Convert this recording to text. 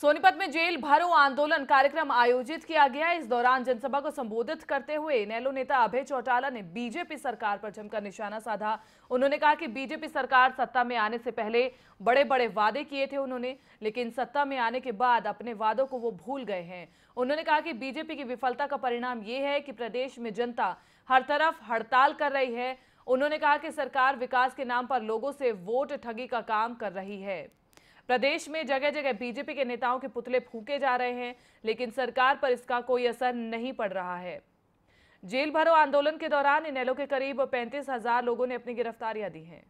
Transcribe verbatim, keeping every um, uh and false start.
सोनीपत में जेल भरो आंदोलन कार्यक्रम आयोजित किया गया। इस दौरान जनसभा को संबोधित करते हुए इनेलो नेता अभय चौटाला ने बीजेपी सरकार पर जमकर निशाना साधा। उन्होंने कहा कि बीजेपी सरकार सत्ता में आने से पहले बड़े बड़े वादे किए थे उन्होंने, लेकिन सत्ता में आने के बाद अपने वादों को वो भूल गए हैं। उन्होंने कहा कि बीजेपी की विफलता का परिणाम ये है कि प्रदेश में जनता हर तरफ हड़ताल कर रही है। उन्होंने कहा कि सरकार विकास के नाम पर लोगों से वोट ठगी का काम कर रही है। प्रदेश में जगह जगह बीजेपी के नेताओं के पुतले फूंके जा रहे हैं, लेकिन सरकार पर इसका कोई असर नहीं पड़ रहा है। जेल भरो आंदोलन के दौरान इनेलो के करीब पैंतीस हजार लोगों ने अपनी गिरफ्तारियां दी हैं।